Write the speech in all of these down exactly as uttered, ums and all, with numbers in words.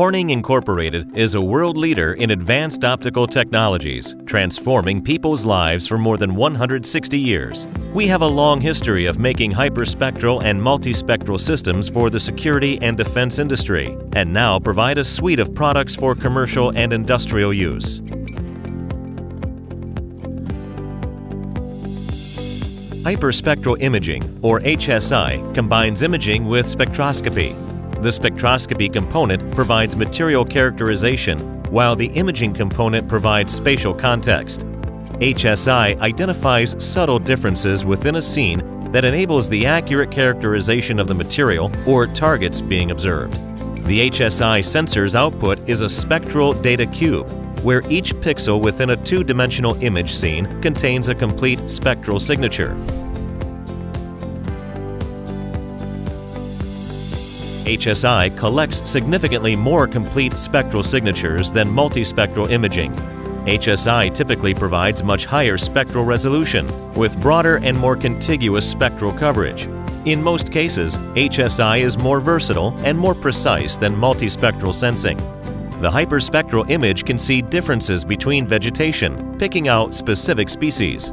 Corning Incorporated is a world leader in advanced optical technologies, transforming people's lives for more than one hundred sixty years. We have a long history of making hyperspectral and multispectral systems for the security and defense industry, and now provide a suite of products for commercial and industrial use. Hyperspectral imaging, or H S I, combines imaging with spectroscopy. The spectroscopy component provides material characterization, while the imaging component provides spatial context. H S I identifies subtle differences within a scene that enables the accurate characterization of the material or targets being observed. The H S I sensor's output is a spectral data cube, where each pixel within a two-dimensional image scene contains a complete spectral signature. H S I collects significantly more complete spectral signatures than multispectral imaging. H S I typically provides much higher spectral resolution, with broader and more contiguous spectral coverage. In most cases, H S I is more versatile and more precise than multispectral sensing. The hyperspectral image can see differences between vegetation, picking out specific species.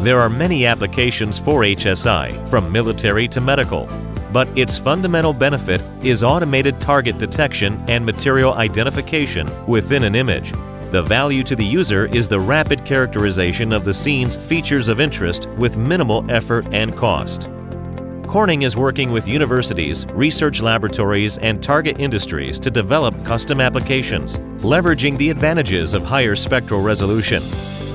There are many applications for H S I, from military to medical, but its fundamental benefit is automated target detection and material identification within an image. The value to the user is the rapid characterization of the scene's features of interest with minimal effort and cost. Corning is working with universities, research laboratories, and target industries to develop custom applications, leveraging the advantages of higher spectral resolution.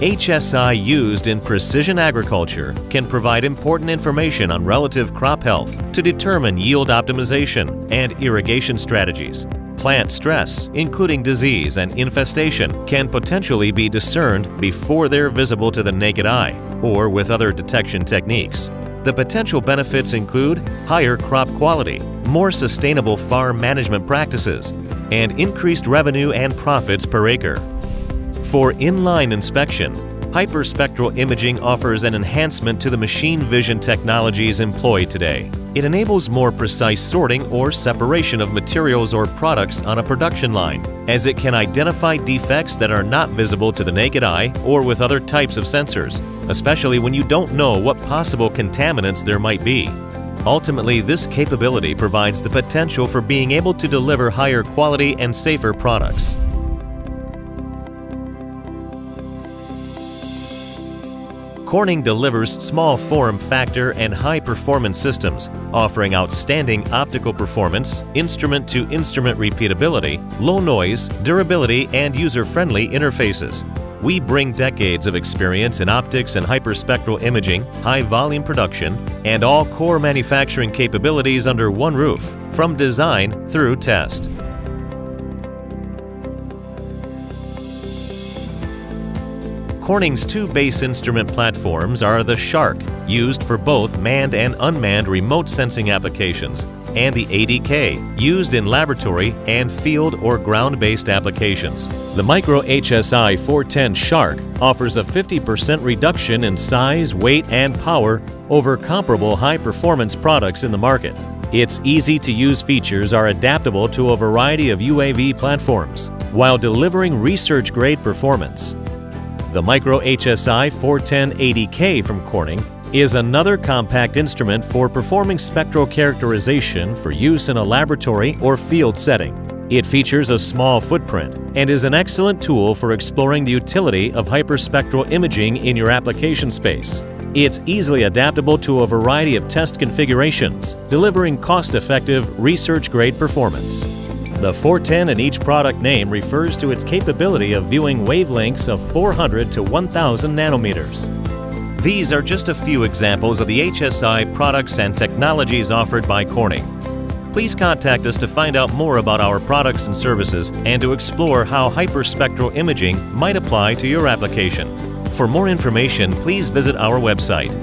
H S I used in precision agriculture can provide important information on relative crop health to determine yield optimization and irrigation strategies. Plant stress, including disease and infestation, can potentially be discerned before they're visible to the naked eye or with other detection techniques. The potential benefits include higher crop quality, more sustainable farm management practices, and increased revenue and profits per acre. For in-line inspection, hyperspectral imaging offers an enhancement to the machine vision technologies employed today. It enables more precise sorting or separation of materials or products on a production line, as it can identify defects that are not visible to the naked eye or with other types of sensors, especially when you don't know what possible contaminants there might be. Ultimately, this capability provides the potential for being able to deliver higher quality and safer products. Corning delivers small form factor and high-performance systems, offering outstanding optical performance, instrument-to-instrument repeatability, low noise, durability, and user-friendly interfaces. We bring decades of experience in optics and hyperspectral imaging, high-volume production, and all core manufacturing capabilities under one roof, from design through test. Corning's two base instrument platforms are the Shark, used for both manned and unmanned remote sensing applications, and the eighty K, used in laboratory and field or ground-based applications. The Micro H S I four ten Shark offers a fifty percent reduction in size, weight, and power over comparable high-performance products in the market. Its easy-to-use features are adaptable to a variety of U A V platforms, while delivering research-grade performance. The Micro H S I four ten eighty K from Corning is another compact instrument for performing spectral characterization for use in a laboratory or field setting. It features a small footprint and is an excellent tool for exploring the utility of hyperspectral imaging in your application space. It's easily adaptable to a variety of test configurations, delivering cost-effective, research-grade performance. The four ten in each product name refers to its capability of viewing wavelengths of four hundred to one thousand nanometers. These are just a few examples of the H S I products and technologies offered by Corning. Please contact us to find out more about our products and services and to explore how hyperspectral imaging might apply to your application. For more information, please visit our website.